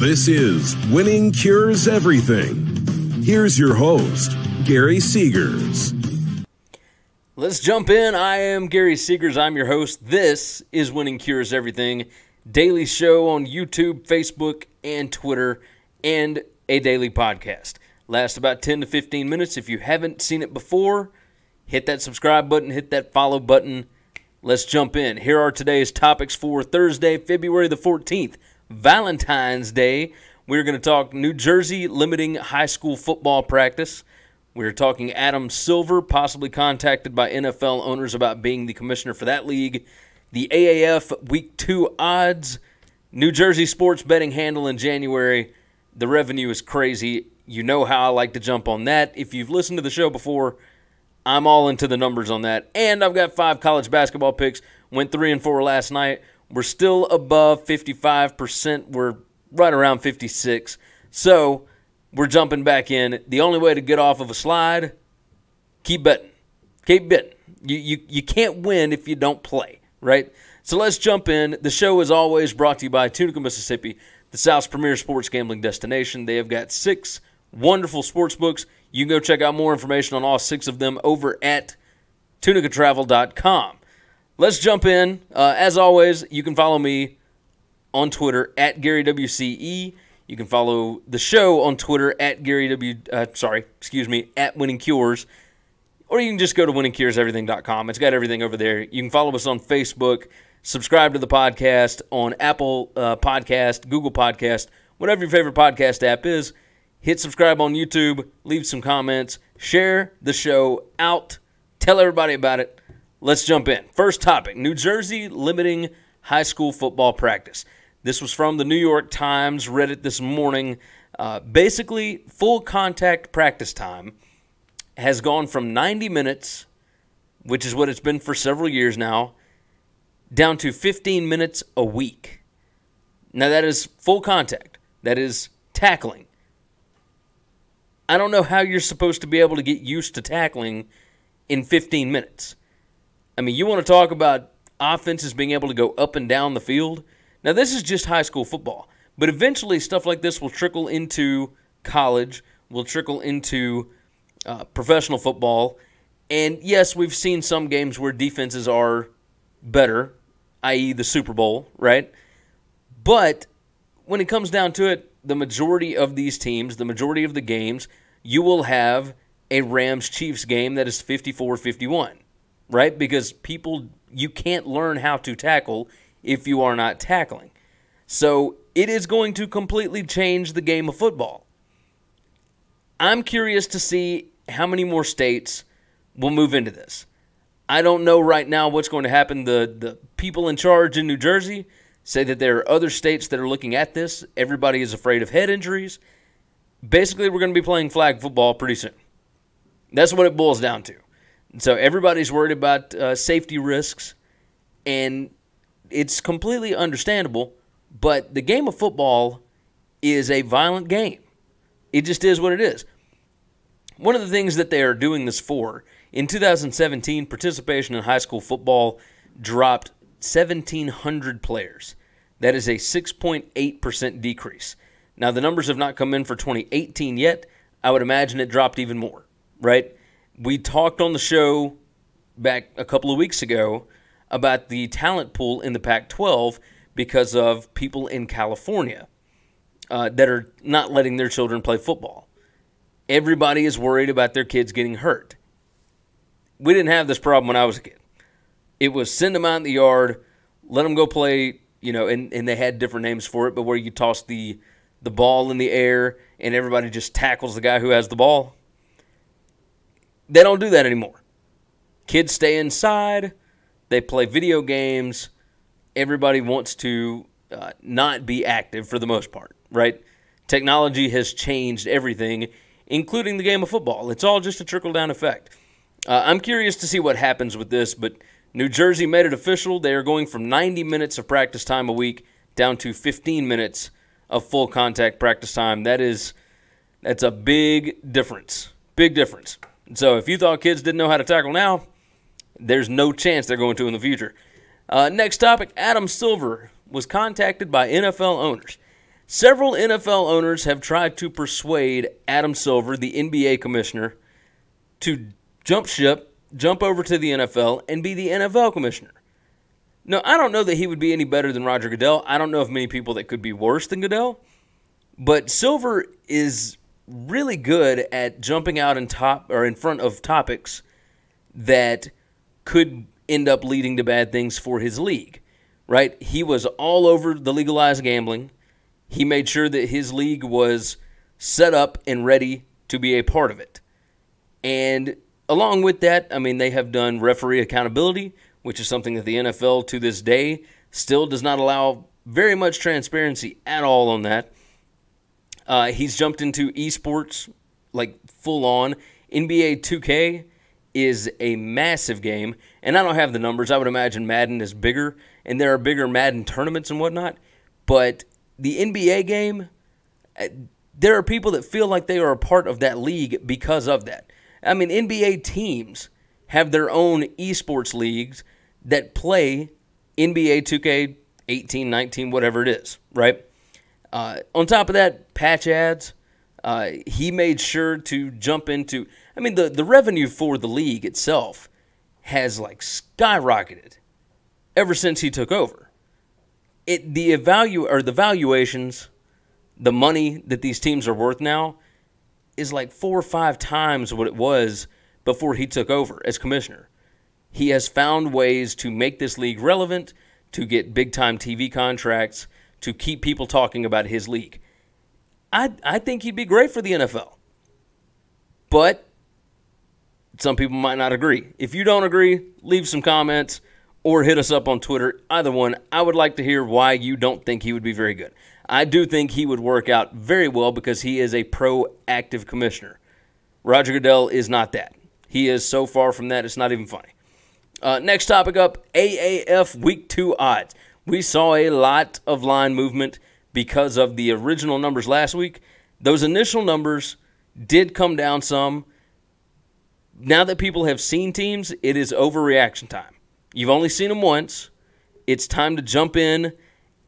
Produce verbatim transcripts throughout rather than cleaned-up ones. This is Winning Cures Everything. Here's your host, Gary Seegers. Let's jump in. I am Gary Seegers. I'm your host. This is Winning Cures Everything, daily show on YouTube, Facebook, and Twitter, and a daily podcast. Lasts about ten to fifteen minutes. If you haven't seen it before, hit that subscribe button, hit that follow button. Let's jump in. Here are today's topics for Thursday, February the fourteenth, Valentine's Day. We're going to talk New Jersey limiting high school football practice. We're talking Adam Silver, possibly contacted by N F L owners about being the commissioner for that league. The A A F Week two odds. New Jersey sports betting handle in January. The revenue is crazy. You know how I like to jump on that. If you've listened to the show before, I'm all into the numbers on that. And I've got five college basketball picks. Went three and four last night. We're still above fifty-five percent. We're right around fifty-six. So we're jumping back in. The only way to get off of a slide, keep betting. Keep betting. You, you, you can't win if you don't play, right? So let's jump in. The show is always brought to you by Tunica, Mississippi, the South's premier sports gambling destination. They have got six wonderful sports books. You can go check out more information on all six of them over at tunica travel dot com. Let's jump in. Uh, as always, you can follow me on Twitter at Gary W C E. You can follow the show on Twitter at Gary W. Uh, sorry, excuse me, at Winning Cures, or you can just go to winning cures everything dot com. It's got everything over there. You can follow us on Facebook, subscribe to the podcast on Apple uh, Podcast, Google Podcast, whatever your favorite podcast app is. Hit subscribe on YouTube, leave some comments, share the show out, tell everybody about it. Let's jump in. First topic, New Jersey limiting high school football practice. This was from the New York Times, read it this morning. Uh, basically, full contact practice time has gone from ninety minutes, which is what it's been for several years now, down to fifteen minutes a week. Now, that is full contact. That is tackling. I don't know how you're supposed to be able to get used to tackling in fifteen minutes. I mean, you want to talk about offenses being able to go up and down the field? Now, this is just high school football, but eventually stuff like this will trickle into college, will trickle into uh, professional football, and yes, we've seen some games where defenses are better, that is the Super Bowl, right? But when it comes down to it, the majority of these teams, the majority of the games, you will have a Rams-Chiefs game that is fifty-four fifty-one, right? Because people, you can't learn how to tackle if you are not tackling. So it is going to completely change the game of football. I'm curious to see how many more states will move into this. I don't know right now what's going to happen. The, the people in charge in New Jersey say that there are other states that are looking at this. Everybody is afraid of head injuries. Basically, we're going to be playing flag football pretty soon. That's what it boils down to. So everybody's worried about uh, safety risks, and it's completely understandable, but the game of football is a violent game. It just is what it is. One of the things that they are doing this for, in two thousand seventeen, participation in high school football dropped seventeen hundred players. That is a six point eight percent decrease. Now, the numbers have not come in for twenty eighteen yet. I would imagine it dropped even more, right? We talked on the show back a couple of weeks ago about the talent pool in the Pac twelve because of people in California uh, that are not letting their children play football. Everybody is worried about their kids getting hurt. We didn't have this problem when I was a kid. It was send them out in the yard, let them go play, you know, and, and they had different names for it, but where you toss the, the ball in the air and everybody just tackles the guy who has the ball. They don't do that anymore. Kids stay inside. They play video games. Everybody wants to uh, not be active for the most part, right? Technology has changed everything, including the game of football. It's all just a trickle-down effect. Uh, I'm curious to see what happens with this, but New Jersey made it official. They are going from ninety minutes of practice time a week down to fifteen minutes of full-contact practice time. That is, that's a big difference, big difference. So if you thought kids didn't know how to tackle now, there's no chance they're going to in the future. Uh, next topic, Adam Silver was contacted by N F L owners. Several N F L owners have tried to persuade Adam Silver, the N B A commissioner, to jump ship, jump over to the N F L, and be the N F L commissioner. Now, I don't know that he would be any better than Roger Goodell. I don't know of many people that could be worse than Goodell. But Silver is really good at jumping out in top or in front of topics that could end up leading to bad things for his league, right? He was all over the legalized gambling. He made sure that his league was set up and ready to be a part of it. And along with that, I mean, they have done referee accountability, which is something that the N F L to this day still does not allow very much transparency at all on that. Uh, he's jumped into esports, like full on. N B A two K is a massive game, and I don't have the numbers. I would imagine Madden is bigger, and there are bigger Madden tournaments and whatnot, but the N B A game, there are people that feel like they are a part of that league because of that. I mean, N B A teams have their own esports leagues that play N B A two K eighteen, nineteen, whatever it is, right? Uh, on top of that, patch ads. Uh, he made sure to jump into, I mean, the, the revenue for the league itself has like skyrocketed ever since he took over. It, the evalu or the valuations, the money that these teams are worth now, is like four or five times what it was before he took over as commissioner. He has found ways to make this league relevant, to get big-time T V contracts, to keep people talking about his league. I I think he'd be great for the N F L, but some people might not agree. If you don't agree, leave some comments or hit us up on Twitter. Either one, I would like to hear why you don't think he would be very good. I do think he would work out very well because he is a proactive commissioner. Roger Goodell is not that. He is so far from that, it's not even funny. Uh, next topic up, A A F Week two odds. We saw a lot of line movement because of the original numbers last week. Those initial numbers did come down some. Now that people have seen teams, it is overreaction time. You've only seen them once. It's time to jump in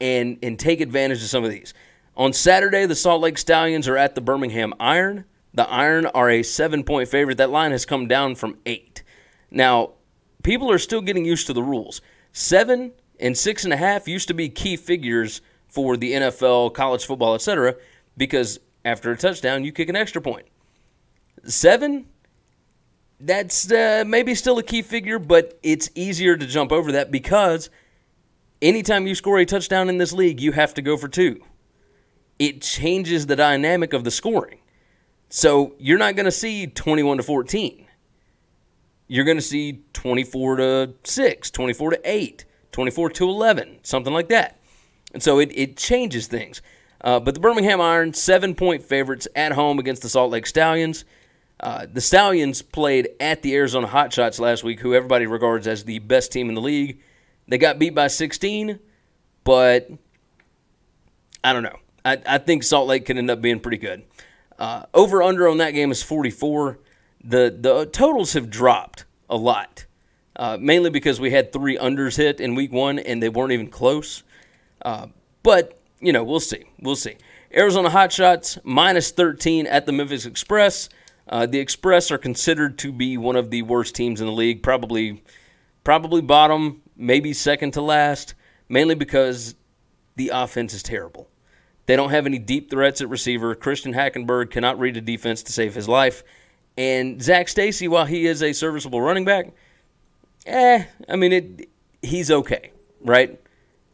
and, and take advantage of some of these. On Saturday, the Salt Lake Stallions are at the Birmingham Iron. The Iron are a seven-point favorite. That line has come down from eight. Now, people are still getting used to the rules. Seven and six and a half used to be key figures for the N F L, college football, et cetera, because after a touchdown, you kick an extra point. Seven? That's uh, maybe still a key figure, but it's easier to jump over that because anytime you score a touchdown in this league, you have to go for two. It changes the dynamic of the scoring. So you're not going to see twenty-one to fourteen. You're going to see twenty-four to six, twenty-four to eight, twenty-four to eleven, something like that. And so it, it changes things. Uh, but the Birmingham Iron, seven-point favorites at home against the Salt Lake Stallions. Uh, the Stallions played at the Arizona Hotshots last week, who everybody regards as the best team in the league. They got beat by sixteen, but I don't know. I, I think Salt Lake could end up being pretty good. Uh, over-under on that game is forty-four. The, the totals have dropped a lot, uh, mainly because we had three unders hit in week one, and they weren't even close. Uh, but, you know, we'll see. We'll see. Arizona Hotshots, minus thirteen at the Memphis Express. Uh, the Express are considered to be one of the worst teams in the league, probably probably bottom, maybe second to last, mainly because the offense is terrible. They don't have any deep threats at receiver. Christian Hackenberg cannot read a defense to save his life. And Zach Stacy, while he is a serviceable running back, eh, I mean, it, he's okay, right?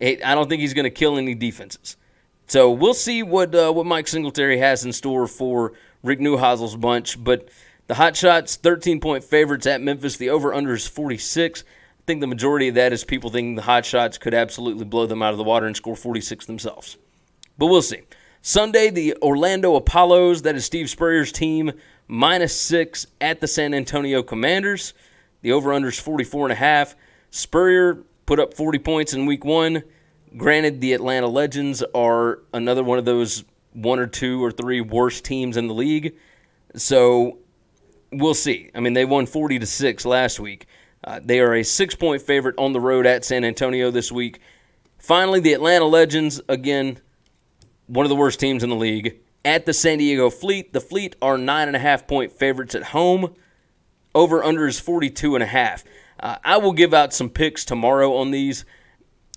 It, I don't think he's going to kill any defenses. So we'll see what uh, what Mike Singletary has in store for Rick Neuhausel's bunch, but the Hotshots, thirteen-point favorites at Memphis. The over-under is forty-six. I think the majority of that is people thinking the Hotshots could absolutely blow them out of the water and score forty-six themselves. But we'll see. Sunday, the Orlando Apollos, that is Steve Spurrier's team, minus six at the San Antonio Commanders. The over-under is forty-four and a half. Spurrier put up forty points in week one. Granted, the Atlanta Legends are another one of those one or two or three worst teams in the league. So we'll see. I mean, they won forty to six last week. Uh, they are a six-point favorite on the road at San Antonio this week. Finally, the Atlanta Legends, again, one of the worst teams in the league, at the San Diego Fleet. The Fleet are nine and a half point favorites at home. Over under is forty-two and a half. Uh, I will give out some picks tomorrow on these.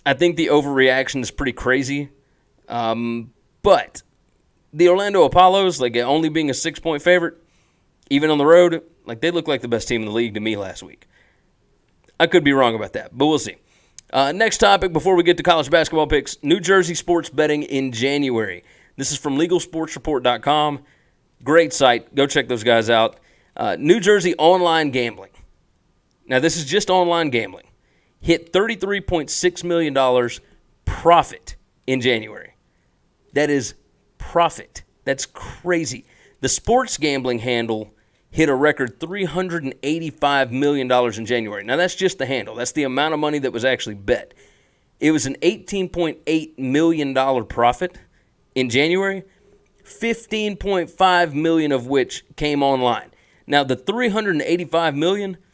I think the overreaction is pretty crazy. Um, but the Orlando Apollos, like only being a six-point favorite, even on the road, like they look like the best team in the league to me last week. I could be wrong about that, but we'll see. Uh, next topic before we get to college basketball picks, New Jersey sports betting in January. This is from legal sports report dot com. Great site. Go check those guys out. Uh, New Jersey online gambling. Now, this is just online gambling. Hit thirty-three point six million dollars profit in January. That is profit. That's crazy. The sports gambling handle hit a record three hundred eighty-five million dollars in January. Now, that's just the handle. That's the amount of money that was actually bet. It was an eighteen point eight million dollars profit in January, fifteen point five million dollars of which came online. Now, the three hundred eighty-five million dollars,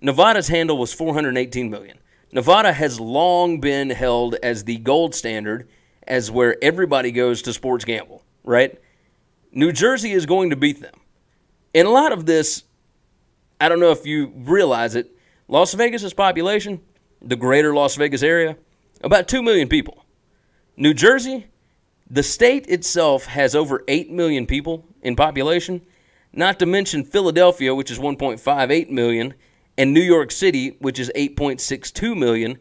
Nevada's handle was four hundred eighteen million dollars. Nevada has long been held as the gold standard, as where everybody goes to sports gamble, right? New Jersey is going to beat them. And a lot of this, I don't know if you realize it, Las Vegas' population, the greater Las Vegas area, about two million people. New Jersey, the state itself has over eight million people in population, not to mention Philadelphia, which is one point five eight million, and New York City, which is eight point six two million.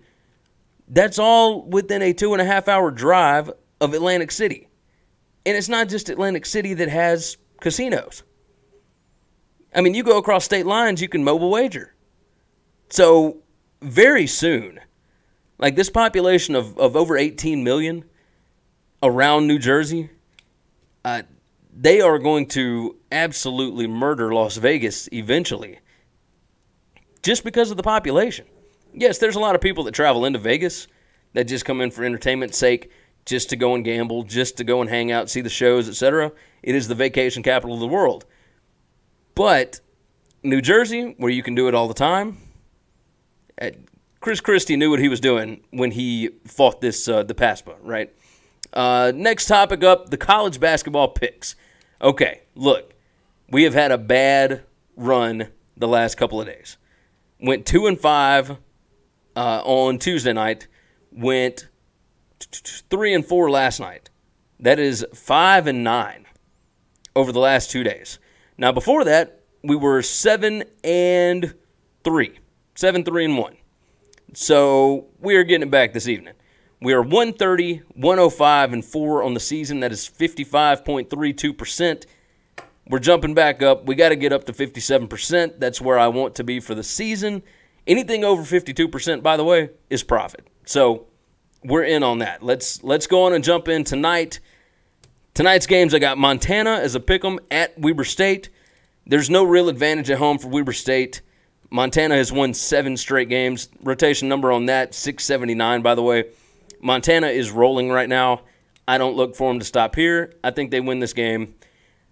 That's all within a two and a half hour drive of Atlantic City. And it's not just Atlantic City that has casinos. I mean, you go across state lines, you can mobile wager. So very soon, like this population of, of over eighteen million around New Jersey, uh, they are going to absolutely murder Las Vegas eventually just because of the population. Yes, there's a lot of people that travel into Vegas that just come in for entertainment's sake, just to go and gamble, just to go and hang out, see the shows, et cetera. It is the vacation capital of the world. But New Jersey, where you can do it all the time, Chris Christie knew what he was doing when he fought this uh, the PASPA, right? Uh, next topic up, the college basketball picks. Okay, look, we have had a bad run the last couple of days. Went two and five uh, on Tuesday night. Went three and four last night. That is five and nine over the last two days. Now, before that, we were seven and three. seven, three, and one. So, we are getting it back this evening. We are one thirty, one oh five, and four on the season. That is fifty-five point three two percent. We're jumping back up. We got to get up to fifty-seven percent. That's where I want to be for the season. Anything over fifty-two percent, by the way, is profit. So, we're in on that. Let's let's go on and jump in tonight. Tonight's games, I got Montana as a pick'em at Weber State. There's no real advantage at home for Weber State. Montana has won seven straight games. Rotation number on that, six seventy-nine, by the way. Montana is rolling right now. I don't look for them to stop here. I think they win this game.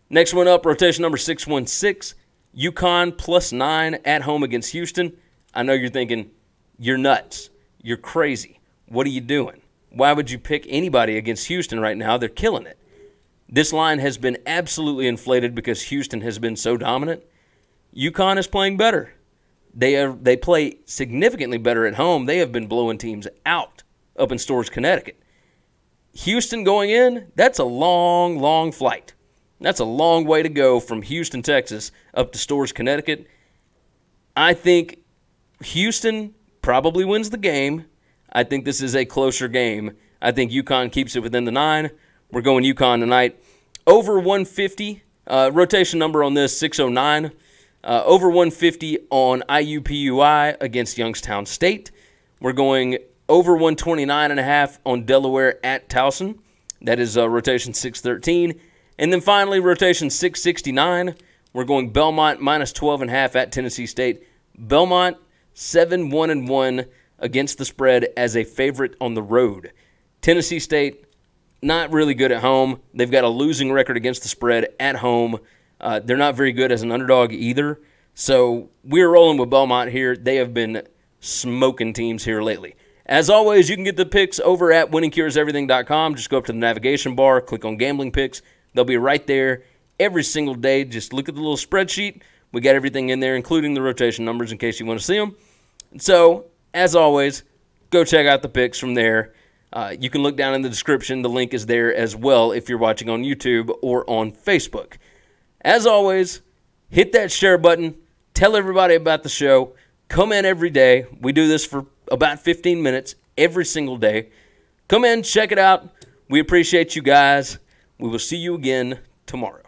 Next one up, rotation number six one six. UConn plus nine at home against Houston. I know you're thinking, you're nuts. You're crazy. What are you doing? Why would you pick anybody against Houston right now? They're killing it. This line has been absolutely inflated because Houston has been so dominant. UConn is playing better. They are, they play significantly better at home. They have been blowing teams out up in Storrs, Connecticut. Houston going in, that's a long, long flight. That's a long way to go from Houston, Texas, up to Storrs, Connecticut. I think Houston probably wins the game. I think this is a closer game. I think UConn keeps it within the nine. We're going UConn tonight. Over one fifty, uh, rotation number on this, six oh nine. Uh, over one fifty on I U P U I against Youngstown State. We're going over one twenty-nine point five on Delaware at Towson. That is uh, rotation six thirteen. And then finally, rotation six sixty-nine. We're going Belmont minus twelve point five at Tennessee State. Belmont seven one and one against the spread as a favorite on the road. Tennessee State, not really good at home. They've got a losing record against the spread at home. Uh, they're not very good as an underdog either. So we're rolling with Belmont here. They have been smoking teams here lately. As always, you can get the picks over at winning cures everything dot com. Just go up to the navigation bar, click on Gambling Picks. They'll be right there every single day. Just look at the little spreadsheet. We got everything in there, including the rotation numbers in case you want to see them. And so, as always, go check out the picks from there. Uh, you can look down in the description. The link is there as well if you're watching on YouTube or on Facebook. As always, hit that share button. Tell everybody about the show. Come in every day. We do this for about fifteen minutes every single day. Come in, check it out. We appreciate you guys. We will see you again tomorrow.